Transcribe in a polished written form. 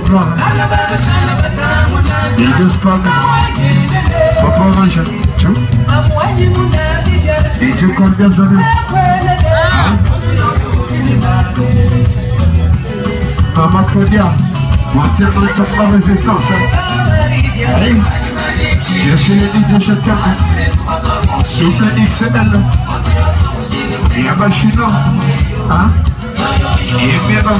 plan. It is plan. Proportion. It is condensable. Maman Claudia, on tient la résistance. Cherchez les DJ chacun. Souffle XML. Et à Bachino. Hein? Et bien là.